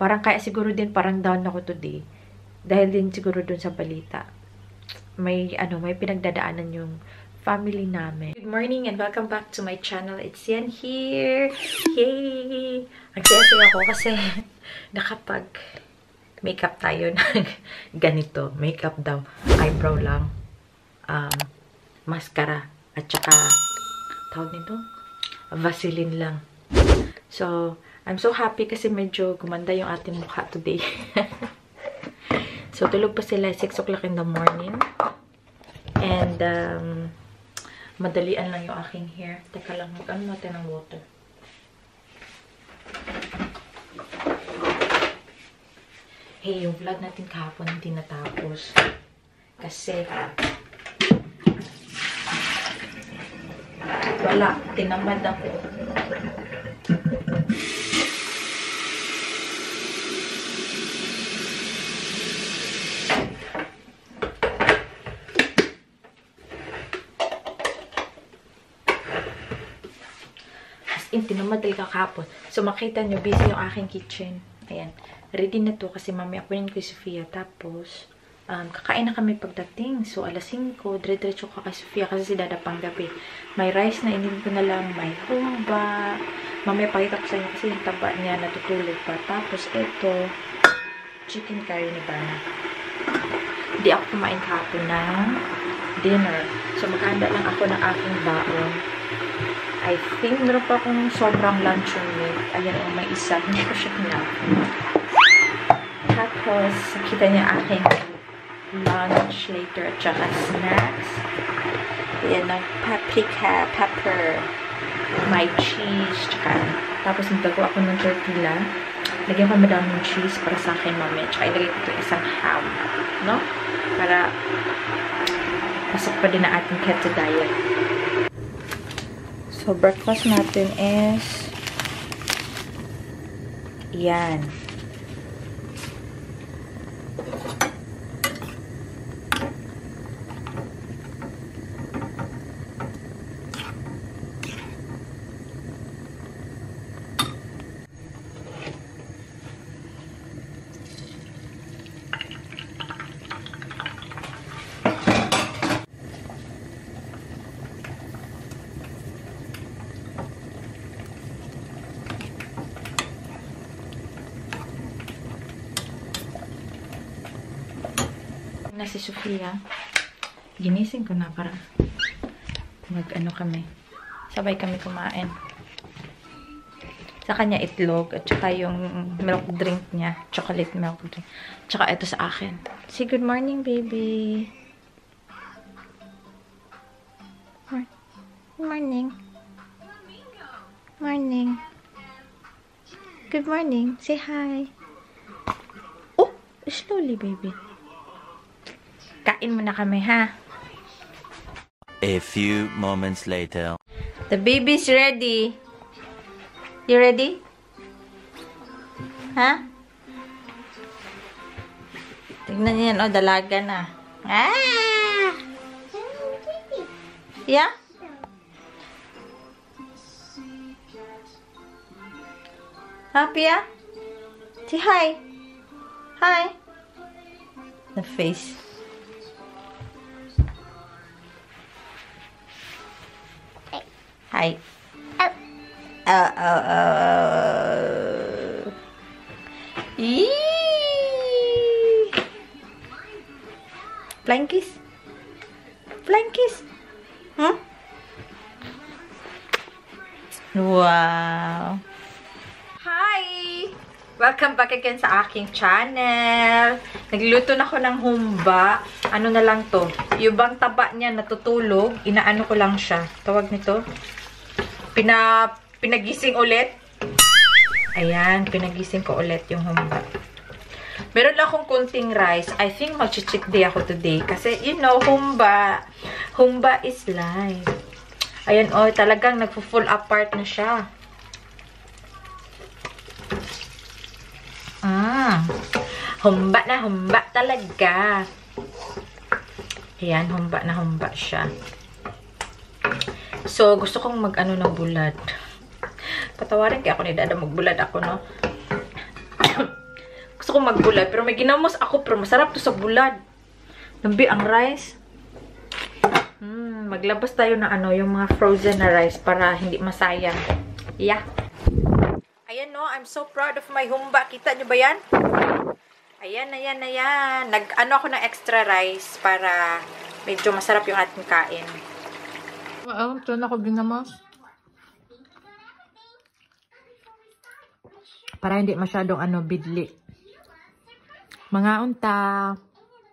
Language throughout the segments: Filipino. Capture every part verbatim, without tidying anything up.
Parang kaya siguro din parang down ako today. Dahil din siguro dun sa balita. May ano, may pinagdadaanan yung family namin. Good morning and welcome back to my channel. It's Yan here. Yay! Ang saya-saya ako kasi nakapag makeup tayo ng ganito. Makeup daw. Eyebrow lang. Um, mascara. At saka, tawag nito? Vaseline lang. So, I'm so happy kasi medyo gumanda yung ating mukha today. So, tulog pa sila six o'clock in the morning. And, um, madalian lang yung aking hair. Teka lang, mag-ano natin ng water. Hey, yung vlog natin kahapon hindi natapos. Kasi, wala, tinamad ako. Tinamad talaga kahapon. So, makita nyo, busy yung aking kitchen. Ayan. Ready na to kasi mami ako yun kay Sofia. Tapos, um, kakain na kami pagdating. So, alas singko, dire-diretso ka kay Sofia kasi si Dada panggabi. May rice na inin ko na lang. May humba. Mami, pakita ko sa inyo kasi yung taba niya natutulog pa. Tapos, ito, chicken curry ni Bana. Hindi ako kumain kahapon ng dinner. So, makanda lang ako ng aking baon. I think meron pa akong sobrang luncheon meat. Ayan o, may isa. Hindi ko siya hinapin. Tapos, kita niya aking lunch later at saka snacks. Ayan o, paprika, pepper, my cheese, tsaka. Tapos, nagtago ako ng tortilla. Lagyan ko madaming cheese para sa akin mami. Tsaka, ilagay ko ito isang ham. No? Para pasok pa din na ating keto diet. So, breakfast natin is yan. Na si Sofia. Ginising ko na para mag-ano kami. Sabay kami kumain. Sa kanya itlog at saka yung milk drink niya. Chocolate milk drink. Tsaka ito sa akin. Say good morning, baby. Morning. Morning. Good morning. Say hi. Oh! Slowly, baby. Kain muna kami, ha? A few moments later. The baby's ready. You ready? Ha? Tignan niyo yan, oh, dalaga na. Ah! Yeah? Happy, ah? Say hi. Hi. The face. Hi. Oh. Oh, oh, oh. Eee. Flying kiss. Flying kiss. Huh? Wow. Hi! Welcome back again sa aking channel. Nagluto na ako ng humba. Ano na lang to? Yung bang taba niya natutulog, inaano ko lang siya. Tawag nito? Pina, pinagising ulit. Ayan, pinagising ko ulit yung humba. Meron lang akong kunting rice. I think mag-cheat day ako today. Kasi, you know, humba. Humba is life. Ayan, oh, talagang nagpo-full apart na siya. Ah, humba na humba talaga. Ayan, humba na humba siya. So, gusto kong mag-ano ng bulad. Patawarin kaya ako ni Dada, magbulad ako, no? Gusto ko maggulad. Pero may ginamos ako. Pero masarap to sa bulad. Lambi ang rice. Hmm, maglabas tayo na ano, yung mga frozen na rice para hindi masayang. Yeah. Ayan no, I'm so proud of my humba. Kita nyo ba yan? Ayan, ayan, ayan. Nag, ano ako ng extra rice para medyo masarap yung ating kain. Wow, ito na ako ginamos. Para hindi masyadong ano, bidli. Mga unta.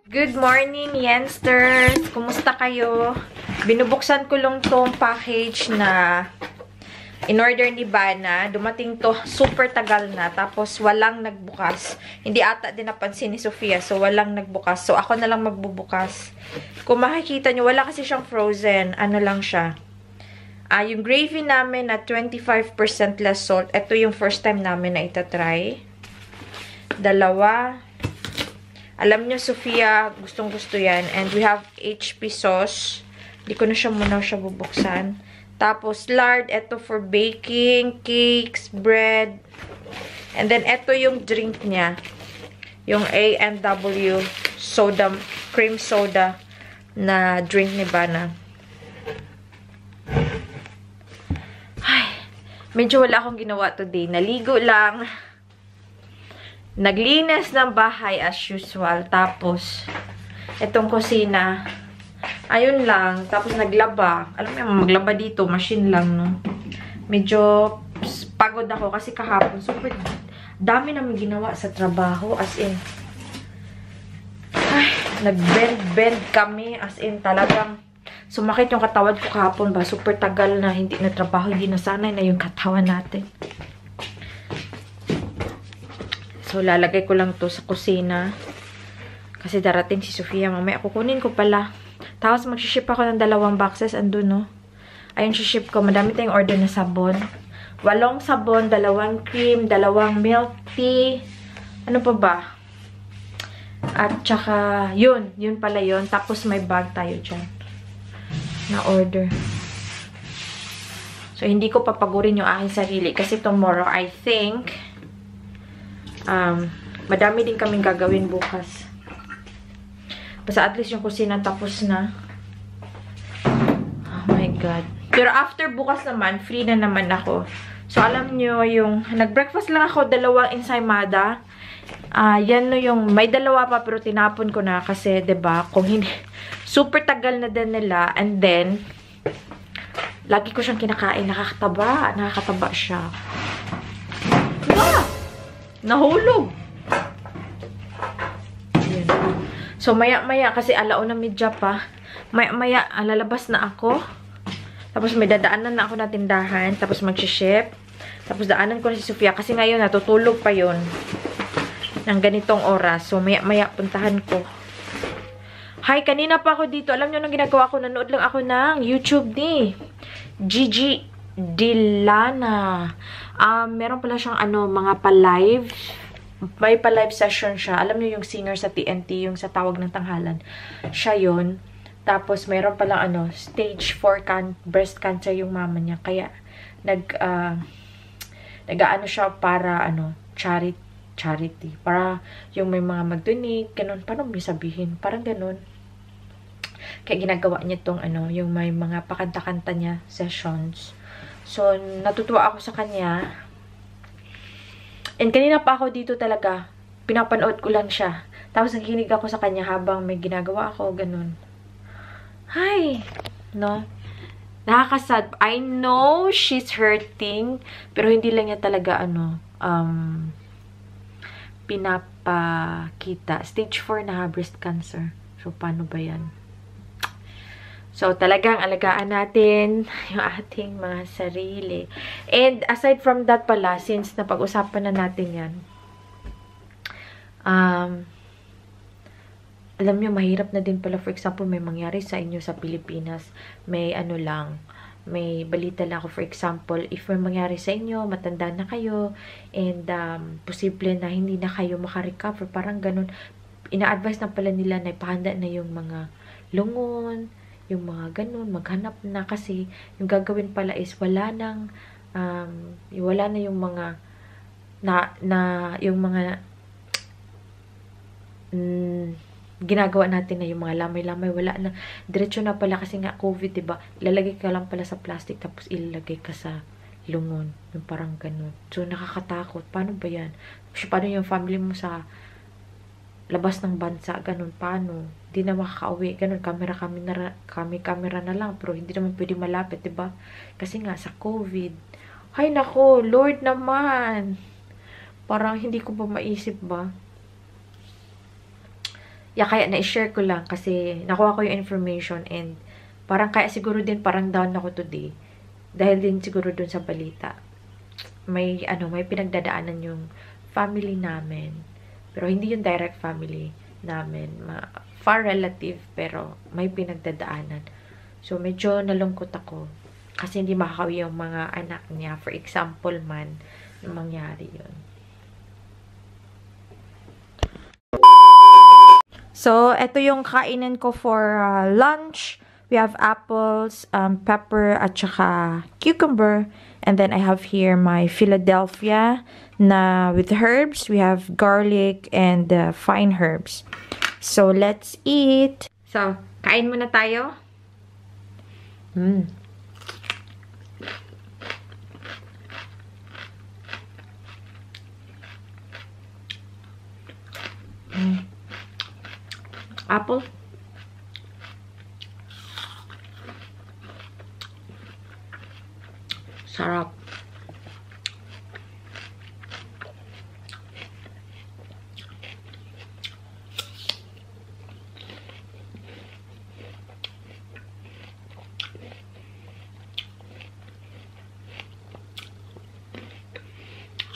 Good morning, Yensters! Kumusta kayo? Binubuksan ko lang tong package na in-order ni Bana. Dumating to super tagal na. Tapos walang nagbukas. Hindi ata din napansin ni Sofia. So walang nagbukas. So ako na lang magbubukas. Kung makikita nyo, wala kasi siyang frozen. Ano lang siya. Ah, yung gravy namin na twenty-five percent less salt. Ito yung first time namin na itatry. Dalawa. Alam nyo, Sofia, gustong-gusto yan. And we have H P sauce. Hindi ko na siya muna siya bubuksan. Tapos, lard. Ito for baking, cakes, bread. And then, ito yung drink niya. Yung A and W soda, cream soda na drink ni Bana. Ay, medyo wala akong ginawa today. Naligo lang. Naglinis ng bahay as usual. Tapos, itong kusina, ayun lang. Tapos, naglaba. Alam mo, maglaba dito. Machine lang, no? Medyo pagod ako kasi kahapon. Super dami namin ginawa sa trabaho. As in, ay, nag-bend-bend kami. As in, talagang sumakit yung katawan ko kahapon ba? Super tagal na hindi na trabaho. Hindi nasanay na yung katawan natin. So, lalagay ko lang to sa kusina. Kasi darating si Sofia. Mamaya, kukunin ko pala. Tapos, mag-ship ako ng dalawang boxes. Andun, no? Ayun, ship ko. Madami tayong order na sabon. Walong sabon, dalawang cream, dalawang milk tea. Ano pa ba? At saka, yun. Yun pala yun. Tapos, may bag tayo dyan na order. So, hindi ko papagurin yung aking sarili. Kasi tomorrow, I think, Um, madami din kaming gagawin bukas. Basta at least yung kusina tapos na. Oh my God. Pero after bukas naman, free na naman ako. So, alam nyo yung nag-breakfast lang ako, dalawang ensaymada. Uh, yan no yung, may dalawa pa pero tinapon ko na kasi, diba, kung hindi, super tagal na din nila. And then, lagi ko siyang kinakain. Nakakataba. Nakakataba siya. Wow! Nahulog. Ayan. So, maya-maya, kasi alauna midya pa. Maya-maya, lalabas na ako. Tapos, may dadaanan na ako na tindahan. Tapos, mag-ship. Tapos, daanan ko na si Sofia. Kasi ngayon, natutulog pa yun ng ganitong oras. So, maya-maya, puntahan ko. Hi, kanina pa ako dito. Alam nyo, nang ginagawa ko, nanood lang ako ng YouTube ni Gigi Dilana. Um, meron pala siyang ano, mga pa-live. May pa-live session siya. Alam niyo yung singer sa T N T, yung sa Tawag ng Tanghalan. Siya yun. Tapos, meron pala ano, stage four can breast cancer yung mama niya. Kaya, nag, uh, nag-ano siya para, ano, charity. Charity. Para yung may mga mag-donate, ganun. Paano may sabihin? Parang ganun. Kaya ginagawa niya tong ano, yung may mga pakanta-kanta niya sessions. So, natutuwa ako sa kanya. And kanina pa ako dito talaga. Pinapanood ko lang siya. Tapos, nakikinig ako sa kanya habang may ginagawa ako. Ganun. Hi! No? Nakakasad. I know she's hurting. Pero hindi lang niya talaga, ano, um, pinapakita. Stage four na breast cancer. So, paano ba yan? So, talagang alagaan natin yung ating mga sarili. And aside from that pala, since napag-usapan na natin yan, um, alam nyo, mahirap na din pala. For example, may mangyari sa inyo sa Pilipinas. May ano lang, may balita lang ako. For example, if may mangyari sa inyo, matanda na kayo, and um, posible na hindi na kayo makarecover. Parang ganun. Ina-advise na pala nila na ipahanda na yung mga lungon, yung mga ganun, maghanap na kasi yung gagawin pala is wala nang um, wala na yung mga na, na yung mga mm, ginagawa natin na yung mga lamay-lamay, wala na. Diretso na pala kasi nga COVID, diba? Lalagay ka lang pala sa plastic tapos ilalagay ka sa lungon. Yung parang ganun. So, nakakatakot. Paano ba yan? Kasi paano yung family mo sa labas ng bansa? Ganun, paano? Hindi na makaka-uwi. Ganun, camera kami na, kami, camera na lang. Pero hindi naman pwede malapit, diba? Kasi nga, sa COVID. Ay, nako, Lord naman. Parang hindi ko ba maisip ba? Ya, kaya na-share ko lang kasi nakuha ko yung information and parang kaya siguro din parang down ako today. Dahil din siguro dun sa balita. May, ano, may pinagdadaanan yung family namin. Pero hindi yung direct family namin. Ma far relative pero may pinagdadaanan. So, medyo nalungkot ako. Kasi hindi makakawi yung mga anak niya. For example man, yung mangyari yun. So, ito yung kainan ko for uh, lunch. We have apples, um, pepper, at saka cucumber. And then I have here my Philadelphia na with herbs. We have garlic and uh, fine herbs. So, let's eat. So, kain muna tayo. Mm. Apple. Sarap.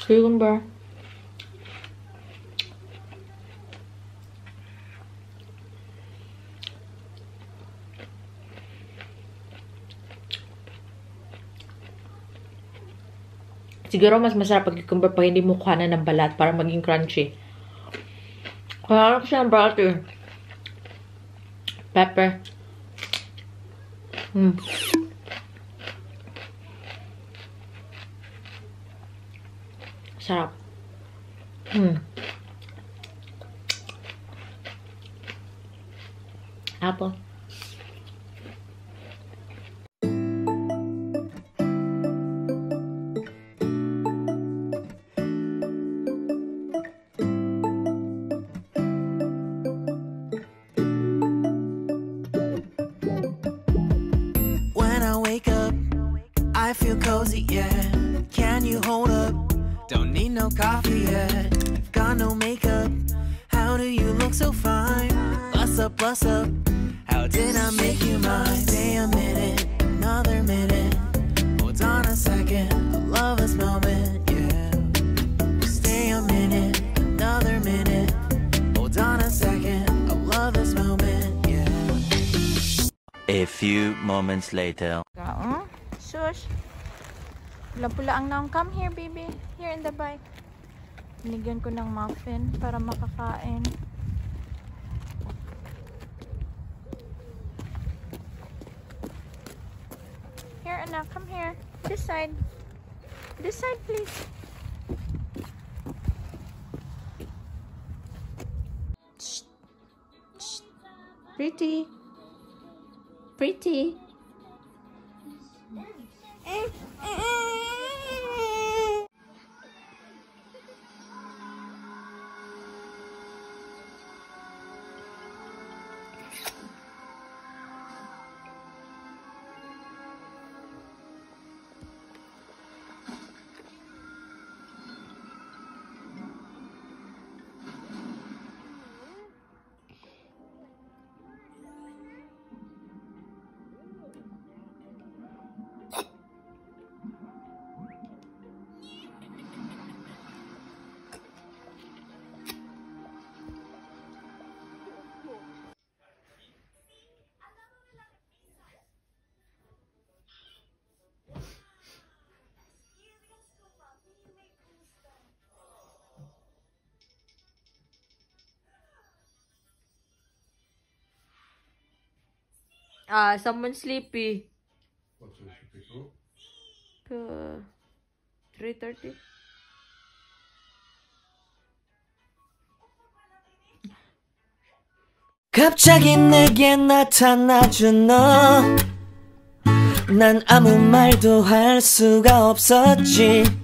Cucumber. Siguro mas masarap pag cucumber pag hindi mo kuhanan ng balat para maging crunchy. Harap siya ng balat eh. Pepper. Mm. Sarap. Mm. Apple. I feel cozy, yeah. Can you hold up? Don't need no coffee yet. Got no makeup. How do you look so fine? Bust up, bust up. How did I make you mine? Stay a minute, another minute. Hold on a second. I love this moment, yeah. Stay a minute, another minute. Hold on a second. I love this moment, yeah. A few moments later. Gaon? Shush. Pula-pula ang naong. Come here, baby. Here in the bike. Binigyan ko ng muffin para makakain. Here, anak. Come here. This side. This side, please. Shh. Shh. Pretty. Pretty. Ah, someone sleepy. What's your sleepy call? Uh, three thirty. 갑자기 내게 나타나준 너 난 아무 말도 할 수가 없었지.